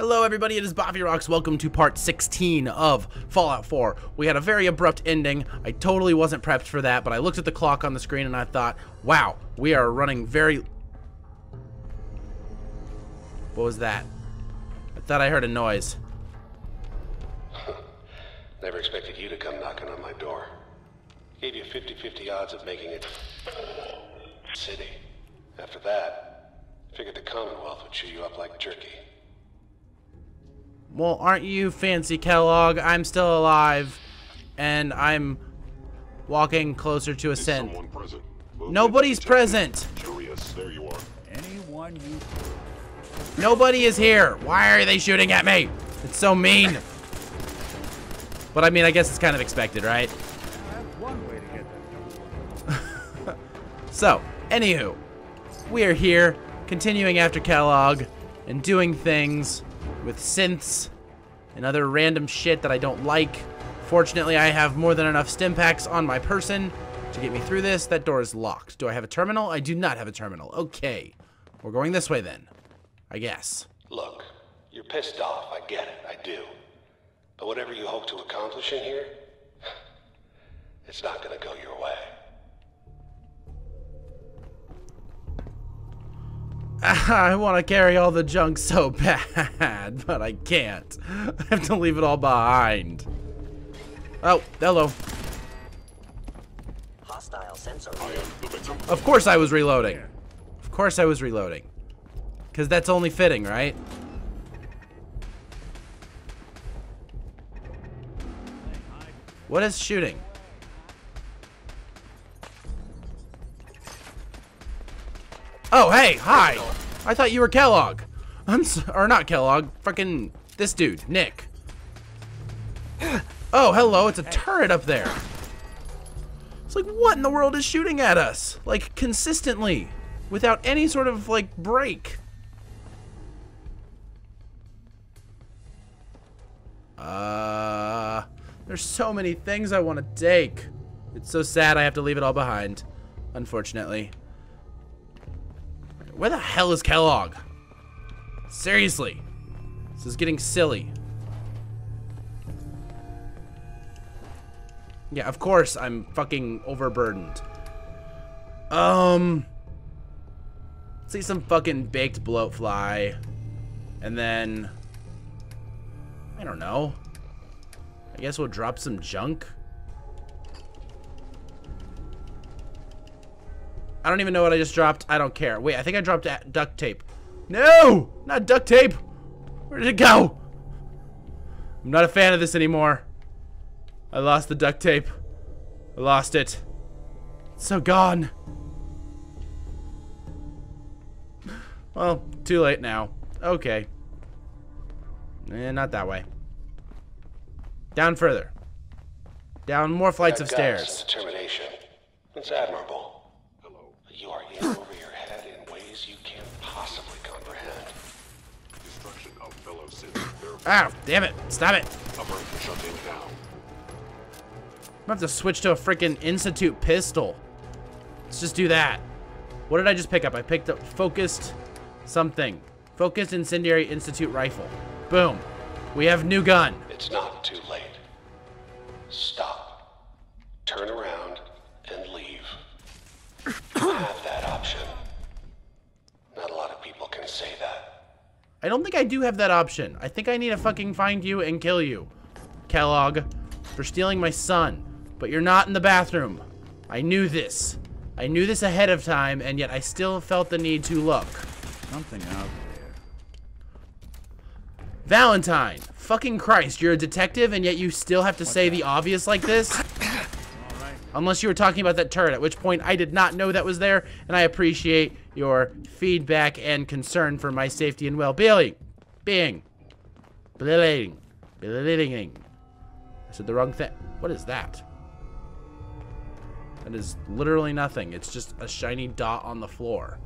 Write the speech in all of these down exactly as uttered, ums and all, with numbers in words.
Hello everybody, it is Bobby Rocks. Welcome to part sixteen of Fallout four. We had a very abrupt ending. I totally wasn't prepped for that, but I looked at the clock on the screen and I thought, wow, we are running very... What was that? I thought I heard a noise. Never expected you to come knocking on my door. Gave you fifty fifty odds of making it city. After that, figured the Commonwealth would chew you up like jerky. Well, aren't you fancy, Kellogg? I'm still alive, and I'm walking closer to ascent. Present? Nobody's present. Curious. There you are. Anyone you... Nobody is here. Why are they shooting at me? It's so mean. But I mean, I guess it's kind of expected, right? One way to get that. So, anywho, we are here, continuing after Kellogg, and doing things with synths and other random shit that I don't like. Fortunately, I have more than enough Stimpaks on my person to get me through this. That door is locked. Do I have a terminal? I do not have a terminal. Okay. We're going this way then, I guess. Look, you're pissed off. I get it. I do. But whatever you hope to accomplish in here, it's not going to go your way. I want to carry all the junk so bad, but I can't. I have to leave it all behind. Oh, hello. Hostile sensor. Of course I was reloading. Of course I was reloading. Because that's only fitting, right? What is shooting? Oh, hey, hi. I thought you were Kellogg. I'm so, or not Kellogg, fucking this dude, Nick. Oh, hello, it's a turret up there. It's like, what in the world is shooting at us? Like, consistently, without any sort of, like, break. Uh, there's so many things I want to take. It's so sad I have to leave it all behind, unfortunately. Where the hell is Kellogg? Seriously. This is getting silly. Yeah, of course I'm fucking overburdened. Um. Let's see, some fucking baked bloatfly. And then, I don't know. I guess we'll drop some junk. I don't even know what I just dropped. I don't care. Wait, I think I dropped duct tape. No! Not duct tape! Where did it go? I'm not a fan of this anymore. I lost the duct tape. I lost it. It's so gone. Well, too late now. Okay. Eh, not that way. Down further. Down more flights of stairs. Determination. It's admirable. You are in over your head in ways you can't possibly comprehend. Destruction of fellow citizens. Ah, damn it. Stop it. I'm gonna have to switch to a freaking Institute pistol. Let's just do that. What did I just pick up? I picked up focused something. Focused incendiary Institute rifle. Boom. We have new gun. It's not too late. Stop. Turn around and leave. Have that option. Not a lot of people can say that. I don't think I do have that option. I think I need to fucking find you and kill you, Kellogg, for stealing my son. But you're not in the bathroom. I knew this. I knew this ahead of time, and yet I still felt the need to look. Something out there. Valentine, fucking Christ, you're a detective, and yet you still have to say the obvious like this? Unless you were talking about that turret, at which point I did not know that was there, and I appreciate your feedback and concern for my safety and well-being. Being. Being. Being. I said the wrong thing. What is that? That is literally nothing. It's just a shiny dot on the floor.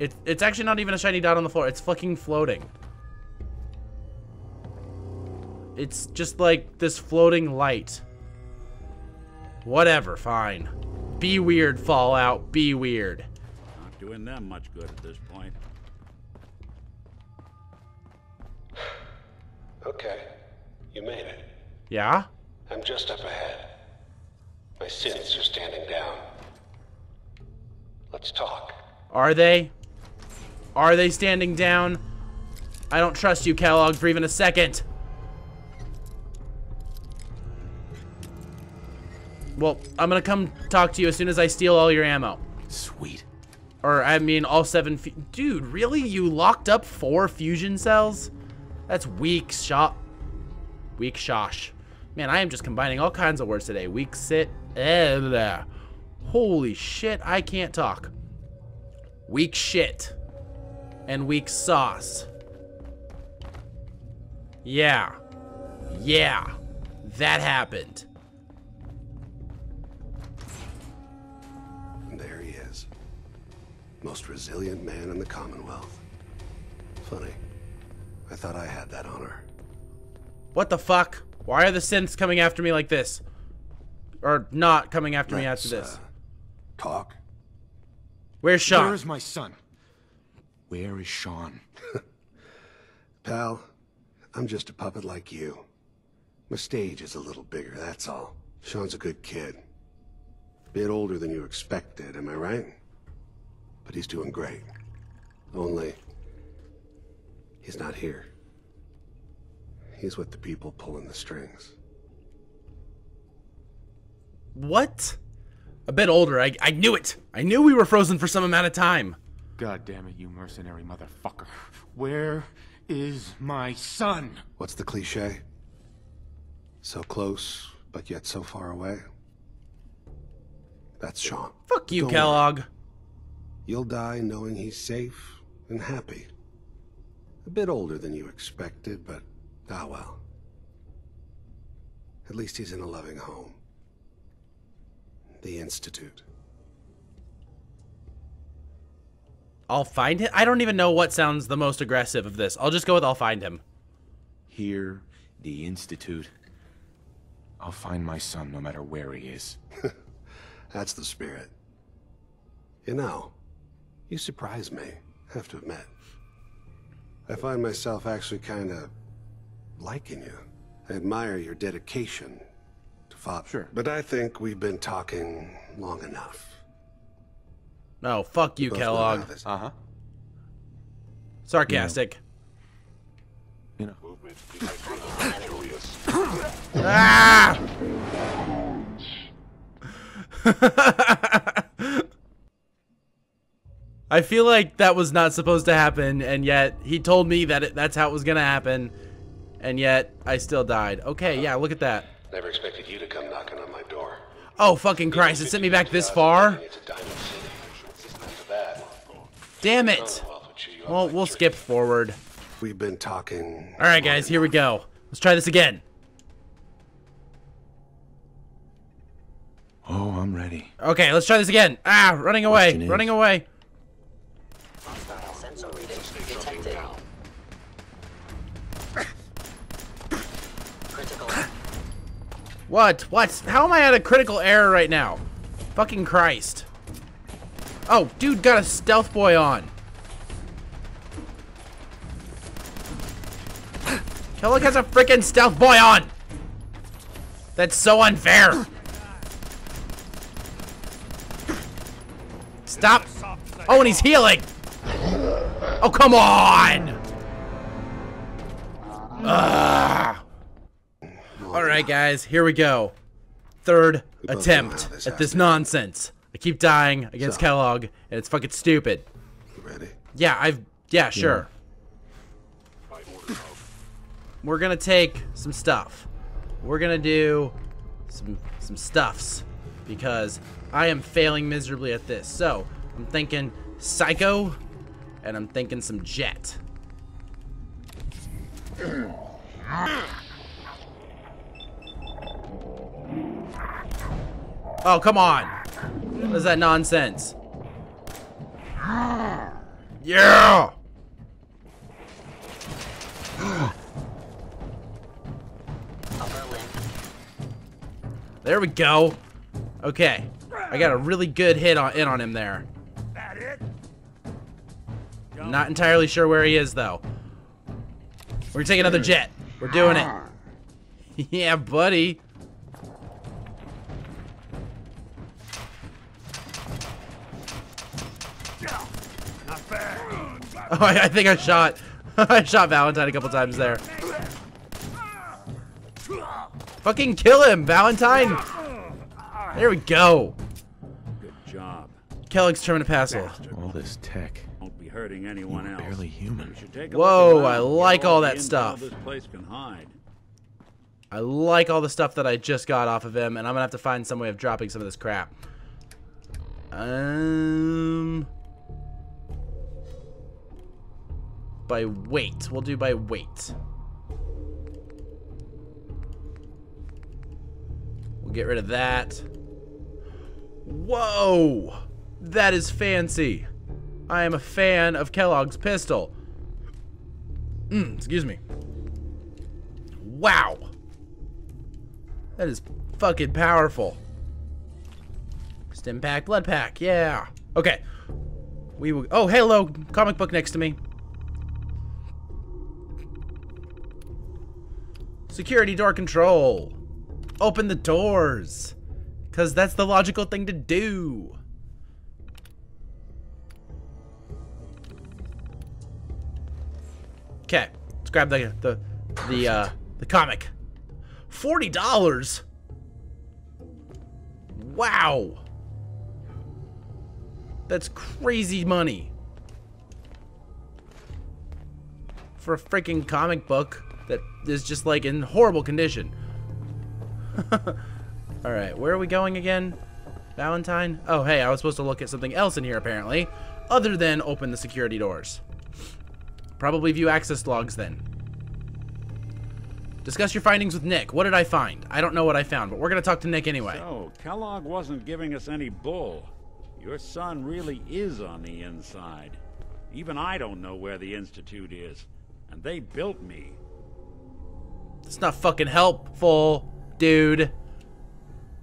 It, it's actually not even a shiny dot on the floor. It's fucking floating. It's just like this floating light. Whatever, fine. Be weird, Fallout. Be weird. Not doing them much good at this point. Okay. You made it. Yeah? I'm just up ahead. My sins are standing down. Let's talk. Are they? Are they standing down? I don't trust you, Kellogg, for even a second. Well, I'm gonna come talk to you as soon as I steal all your ammo. Sweet. Or, I mean, all seven... Dude, really? You locked up four fusion cells? That's weak shot. Weak shosh. Man, I am just combining all kinds of words today. Weak sit... Eh, holy shit, I can't talk. Weak shit. And weak sauce. Yeah. Yeah. That happened. There he is. Most resilient man in the Commonwealth. Funny. I thought I had that honor. What the fuck? Why are the synths coming after me like this? Or not coming after Let's, me after this. Uh, talk. Where's Sean? Where is my son? Where is Sean? Pal, I'm just a puppet like you. My stage is a little bigger, that's all. Sean's a good kid. Bit older than you expected, am I right? But he's doing great. Only, he's not here. He's with the people pulling the strings. What? A bit older. I, I knew it. I knew we were frozen for some amount of time. God damn it, you mercenary motherfucker. Where is my son? What's the cliche? So close, but yet so far away. That's Sean. Fuck you, Kellogg. You'll die knowing he's safe and happy. A bit older than you expected, but ah well. At least he's in a loving home. The Institute. I'll find him? I don't even know what sounds the most aggressive of this. I'll just go with I'll find him. Here, the Institute. I'll find my son no matter where he is. That's the spirit. You know, you surprise me, I have to admit. I find myself actually kind of liking you. I admire your dedication. Father. Sure. But I think we've been talking long enough. No, fuck you, Kellogg. Uh-huh. Sarcastic. You know. Movement curious. Ah! I feel like that was not supposed to happen, and yet he told me that it, that's how it was gonna happen, and yet I still died. Okay, yeah, look at that. Never expected you to come knocking on my door. Oh, fucking Christ, it sent me back this far? Damn it. Well, we'll skip forward. We've been talking. Alright, guys, here we go. Let's try this again. Oh, I'm ready. Okay, let's try this again. Ah, running away, running away. What? What? How am I at a critical error right now? Fucking Christ. Oh, dude got a stealth boy on. Kellogg has a freaking stealth boy on! That's so unfair! Stop! Oh, and he's healing! Oh, come on! Ugh. Alright guys, here we go. Third attempt at this nonsense. I keep dying against Kellogg, and it's fucking stupid. Ready? Yeah, I've... Yeah, sure. We're gonna take some stuff. We're gonna do some, some stuffs, because I am failing miserably at this. So, I'm thinking Psycho, and I'm thinking some Jet. Oh, come on. What is that nonsense? Yeah! There we go. Okay. I got a really good hit on, in on him there. I'm not entirely sure where he is, though. We're gonna take another jet. We're doing it. Yeah, buddy. Oh, I, I think I shot. I shot Valentine a couple times there. Fucking kill him, Valentine! There we go. Good job. Kellogg's terminal password. All this tech. Won't be hurting anyone else. Barely human. Whoa, I like all that stuff. This place can hide. I like all the stuff that I just got off of him, and I'm gonna have to find some way of dropping some of this crap. Um. By weight. We'll do by weight. We'll get rid of that. Whoa! That is fancy. I am a fan of Kellogg's pistol. Mm, excuse me. Wow! That is fucking powerful. Stimpak, blood pack, yeah. Okay. We will. Oh, hello, comic book next to me. Security door control. Open the doors. Because that's the logical thing to do. Okay, let's grab the the the uh, the comic. forty dollars? Wow. That's crazy money. For a freaking comic book that is just like in horrible condition. Alright, where are we going again? Valentine? Oh, hey, I was supposed to look at something else in here apparently. Other than open the security doors. Probably view access logs then. Discuss your findings with Nick. What did I find? I don't know what I found, but we're going to talk to Nick anyway. So, Kellogg wasn't giving us any bull. Your son really is on the inside. Even I don't know where the Institute is. And they built me. That's not fucking helpful, dude.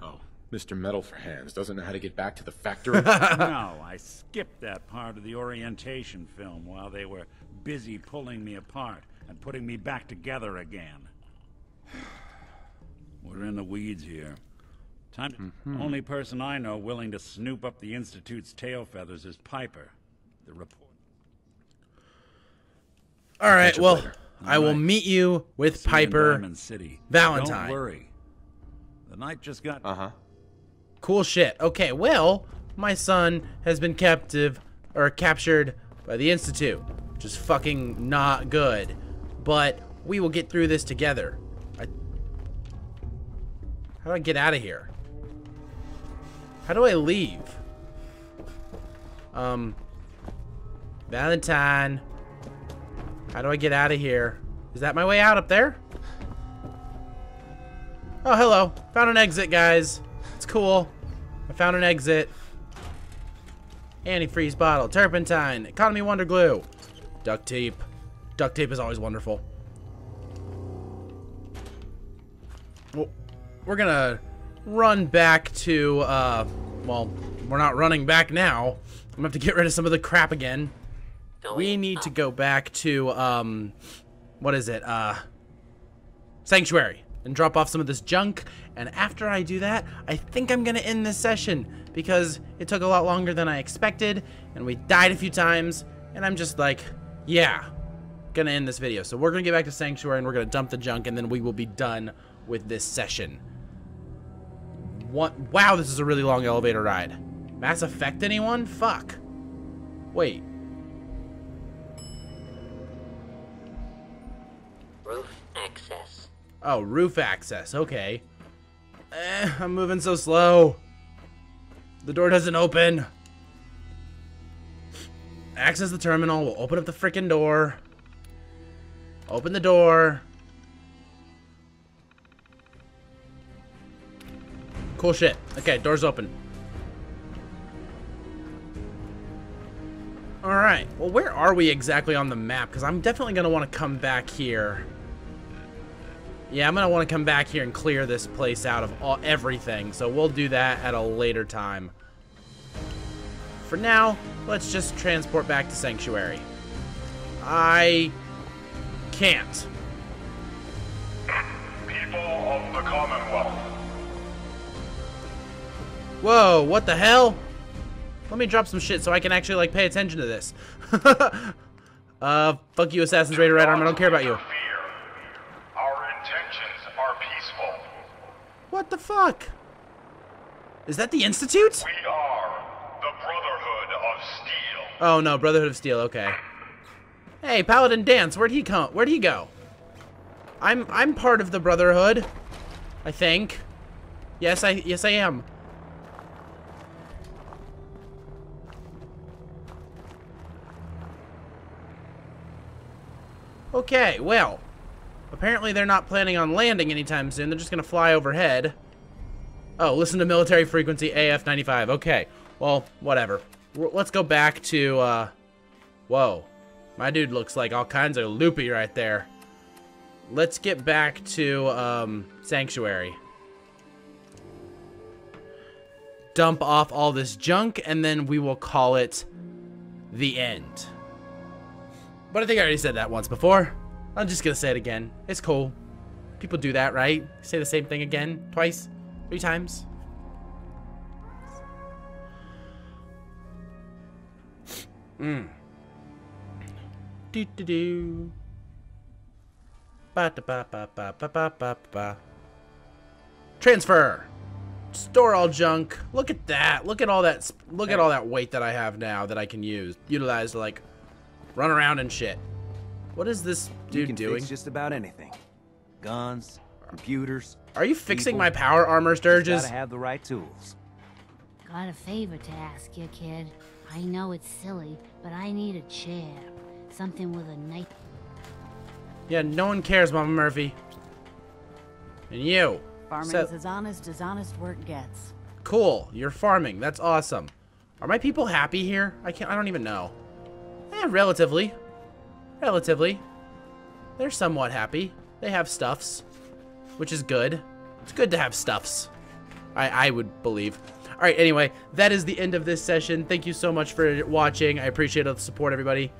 Oh, Mister Metal for Hands doesn't know how to get back to the factory? No, I skipped that part of the orientation film while they were busy pulling me apart and putting me back together again. We're in the weeds here. Time. Mm-hmm. Only person I know willing to snoop up the Institute's tail feathers is Piper, the report. All right. Well, later. I right. will meet you with See Piper. Diamond City. Valentine. Don't worry. The night just got. Uh huh. Cool shit. Okay. Well, my son has been captive or captured by the Institute, which is fucking not good. But we will get through this together. I... How do I get out of here? How do I leave? Um, Valentine. How do I get out of here? Is that my way out up there? Oh, hello. Found an exit, guys. It's cool. I found an exit. Antifreeze bottle. Turpentine. Economy Wonder Glue. Duct tape. Duct tape is always wonderful. Well, we're gonna run back to, uh, well, we're not running back now. I'm gonna have to get rid of some of the crap again. We need to go back to, um, what is it? Uh, Sanctuary and drop off some of this junk. And after I do that, I think I'm gonna end this session because it took a lot longer than I expected and we died a few times and I'm just like, yeah. Gonna end this video. So we're gonna get back to Sanctuary and we're gonna dump the junk and then we will be done with this session. What? Wow, this is a really long elevator ride. Mass Effect anyone? Fuck. Wait. Roof access. Oh, roof access. Okay. Eh, I'm moving so slow. The door doesn't open. Access the terminal. We'll open up the frickin' door. Open the door. Cool shit. Okay, door's open. Alright. Well, where are we exactly on the map? Because I'm definitely going to want to come back here. Yeah, I'm going to want to come back here and clear this place out of all, everything. So we'll do that at a later time. For now, let's just transport back to Sanctuary. I... can't. people of the Commonwealth. Whoa, what the hell? Let me drop some shit so I can actually, like, pay attention to this. uh, fuck you, Assassin's Raider Red Arm, I don't care about you. Our intentions are peaceful. What the fuck? Is that the Institute? We are the Brotherhood of Steel. Oh no, Brotherhood of Steel, okay. Hey, Paladin Dance, where'd he come? Where'd he go? I'm I'm part of the Brotherhood, I think. Yes, I yes I am. Okay, well, apparently they're not planning on landing anytime soon. They're just gonna fly overhead. Oh, listen to military frequency A F ninety-five. Okay, well, whatever. We're, let's go back to. Uh, whoa, my dude looks like all kinds of loopy right there. Let's get back to um, Sanctuary. Dump off all this junk, and then we will call it the end. But I think I already said that once before. I'm just going to say it again. It's cool. People do that, right? Say the same thing again, twice, three times. Mm. Do-do-do. Ba-da-ba-ba-ba-ba-ba-ba-ba. Transfer. Store all junk. Look at that. Look at all that. Look at all that weight that I have now that I can use, utilize to like run around and shit. What is this dude doing? You can fix just about anything. Guns, computers. Are you fixing people, my power armor, Sturges? Gotta have the right tools. Got a favor to ask you, kid. I know it's silly, but I need a chair. Something with a knife. Yeah, no one cares, Mama Murphy. And you. Farming so, is as honest as honest work gets. Cool. You're farming. That's awesome. Are my people happy here? I can't. I don't even know. Eh, relatively. Relatively. They're somewhat happy. They have stuffs, which is good. It's good to have stuffs. I, I would believe. All right. Anyway, that is the end of this session. Thank you so much for watching. I appreciate all the support, everybody.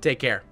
Take care.